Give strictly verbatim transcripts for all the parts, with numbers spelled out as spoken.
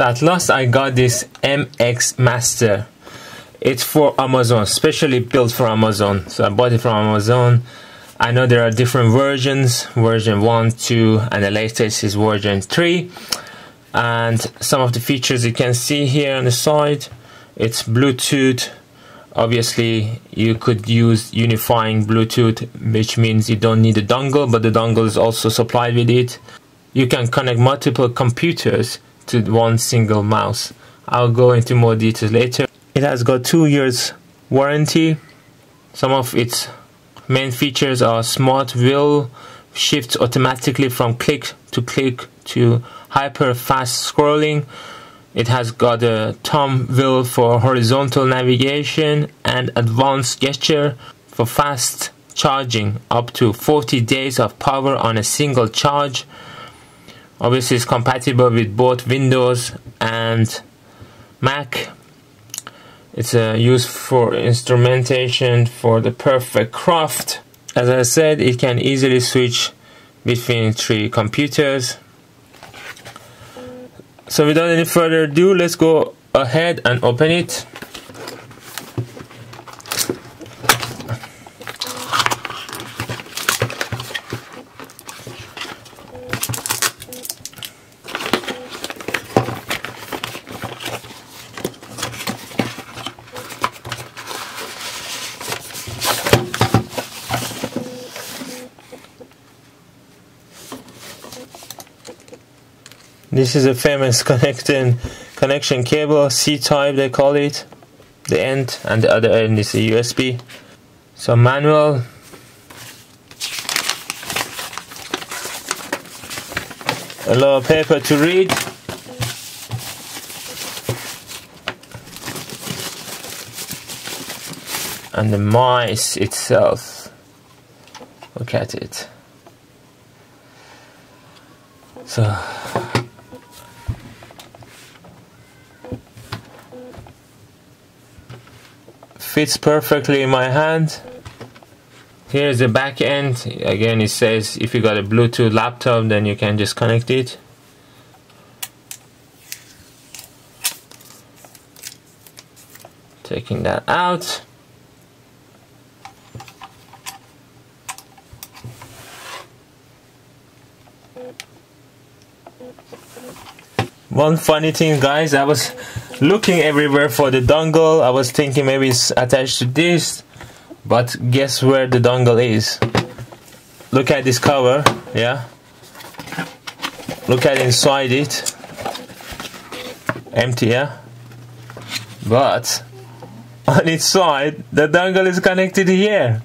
So at last I got this M X Master. It's for Amazon, specially built for Amazon. So I bought it from Amazon. I know there are different versions, version one, two, and the latest is version three. And some of the features you can see here on the side, it's Bluetooth. Obviously you could use unifying Bluetooth, which means you don't need a dongle, but the dongle is also supplied with it. You can connect multiple computers to one single mouse. I'll go into more details later. It has got two years warranty. Some of its main features are smart wheel, shifts automatically from click to click to hyper fast scrolling. It has got a thumb wheel for horizontal navigation and advanced gesture for fast charging, up to forty days of power on a single charge. Obviously it's compatible with both Windows and Mac. It's uh, used for instrumentation for the perfect craft. As I said, it can easily switch between three computers. So without any further ado, let's go ahead and open it. This is a famous connecting connection cable, C type they call it. The end, and the other end is a U S B. So manual. A lot of paper to read. And the mice itself. Look at it. So fits perfectly in my hand. Here's the back end. Again, it says if you got a Bluetooth laptop, then you can just connect it. Taking that out. One funny thing, guys, I was looking everywhere for the dongle. I was thinking maybe it's attached to this, but guess where the dongle is. Look at this cover, yeah, look at inside it, empty, yeah, but on its side the dongle is connected here.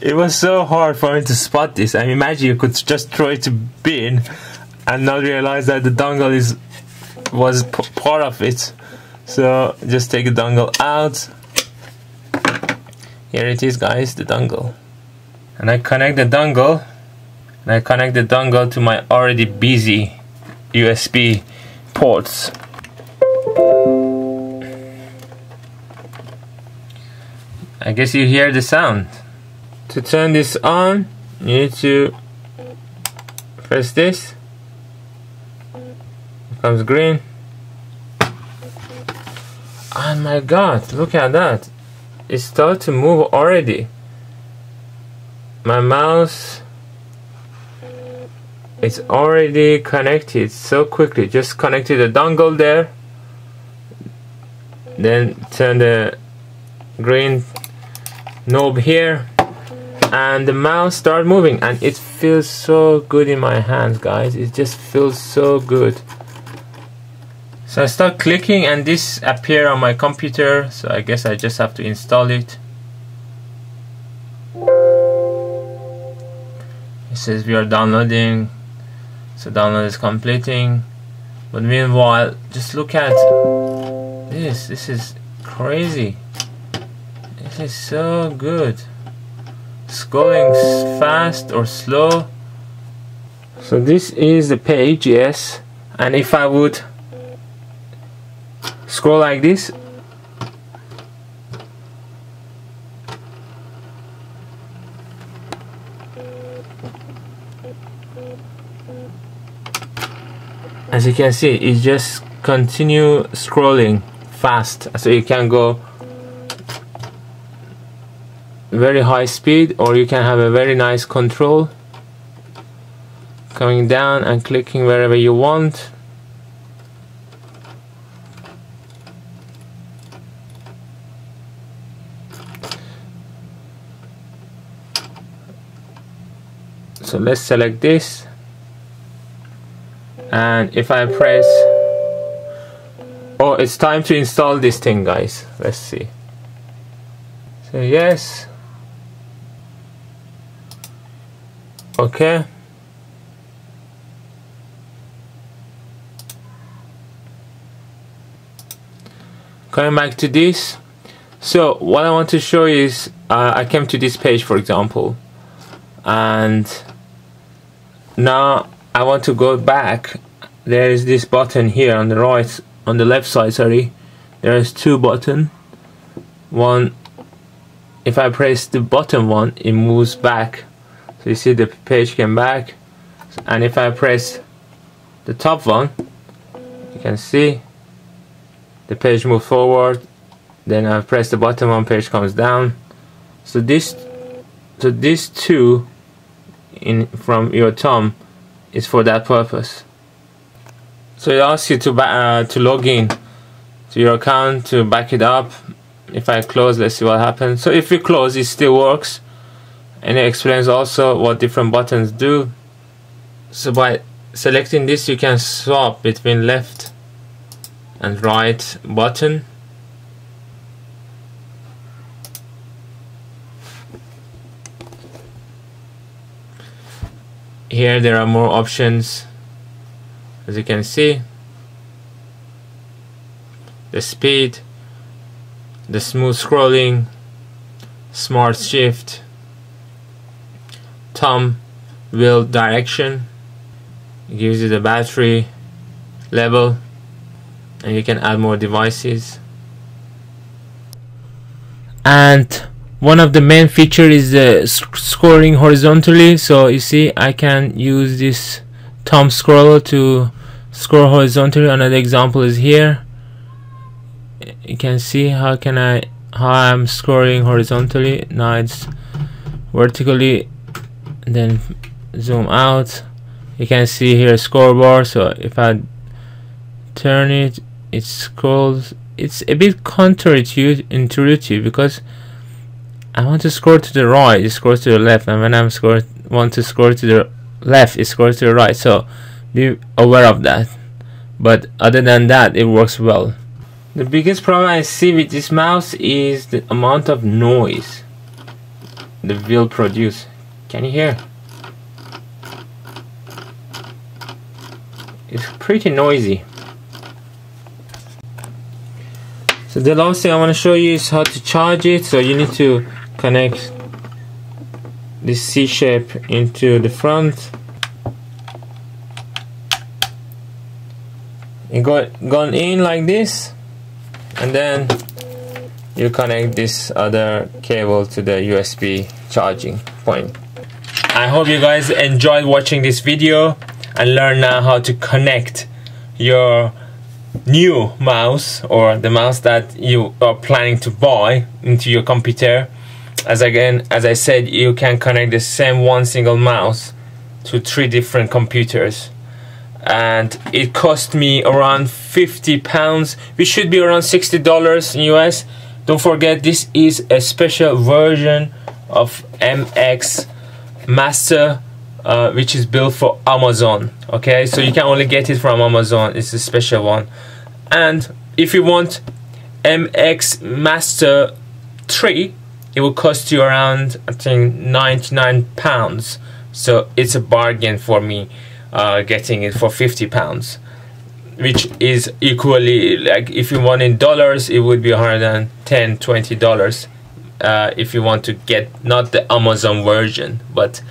It was so hard for me to spot this. I mean, imagine you could just throw it to bin and not realize that the dongle is was p part of it. So just take the dongle out. Here it is, guys, the dongle. And I connect the dongle and I connect the dongle to my already busy U S B ports. I guess you hear the sound. To turn this on, you need to press this. Comes green. Oh my god, look at that. It started to move already. My mouse is already connected so quickly. Just connected the dongle there. Then turn the green knob here. And the mouse started moving. And it feels so good in my hands, guys. It just feels so good. So I start clicking and this appears on my computer, so I guess I just have to install it. It says we are downloading, so download is completing. But meanwhile, just look at this, this is crazy. This is so good. It's going fast or slow. So this is the page, yes, and if I would scroll like this, as you can see, it's just continue scrolling fast, so you can go very high speed, or you can have a very nice control, coming down and clicking wherever you want. So let's select this, and if I press, oh, it's time to install this thing, guys. Let's see. So yes, okay. Coming back to this, so what I want to show you is uh, I came to this page, for example, and now I want to go back. There is this button here on the right, on the left side, sorry. There is two buttons. One, if I press the bottom one, it moves back. So you see the page came back. And if I press the top one, you can see the page moves forward. Then I press the bottom one, page comes down. So this, so these two in from your thumb is for that purpose. So it asks you to uh, to log in to your account to back it up. If I close, let's see what happens. So if you close, it still works, and it explains also what different buttons do. So by selecting this, you can swap between left and right button. Here there are more options, as you can see, the speed, the smooth scrolling, smart shift, thumb wheel direction, it gives you the battery level, and you can add more devices. And one of the main features is the sc scrolling horizontally. So you see, I can use this thumb scroll to scroll horizontally. Another example is here. You can see how can I how I'm scrolling horizontally. Now it's vertically. And then zoom out. You can see here scoreboard. So if I turn it, it scrolls. It's a bit counterintuitive because I want to scroll to the right, it scrolls to the left, and when I want to scroll to the left, it scrolls to the right, so be aware of that. But other than that, it works well. The biggest problem I see with this mouse is the amount of noise the wheel produces. Can you hear? It's pretty noisy. So the last thing I want to show you is how to charge it. So you need to connect this C shape into the front. You got gone in like this, and then you connect this other cable to the U S B charging point. I hope you guys enjoyed watching this video and learn now how to connect your new mouse or the mouse that you are planning to buy into your computer. As again, as I said, you can connect the same one single mouse to three different computers, and it cost me around fifty pounds, which should be around sixty dollars in U S. Don't forget, this is a special version of M X Master, Uh, which is built for Amazon. Okay, so you can only get it from Amazon. It's a special one. And if you want M X Master three, it will cost you around, I think, ninety-nine pounds. So it's a bargain for me, uh, getting it for fifty pounds, which is equally, like, if you want in dollars, it would be one hundred ten, twenty dollars, uh, if you want to get not the Amazon version, but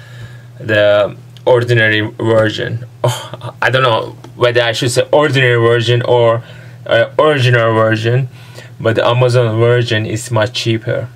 the ordinary version. Oh, I don't know whether I should say ordinary version or uh, original version, but the Amazon version is much cheaper.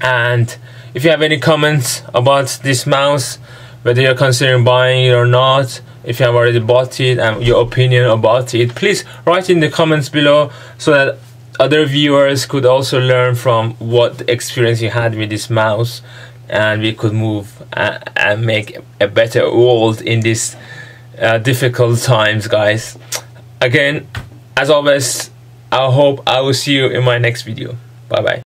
And if you have any comments about this mouse, whether you're considering buying it or not. If you have already bought it and your opinion about it, please write in the comments below so that other viewers could also learn from what experience you had with this mouse, and we could move uh, and make a better world in these uh, difficult times, guys. Again, as always, I hope I will see you in my next video. Bye bye.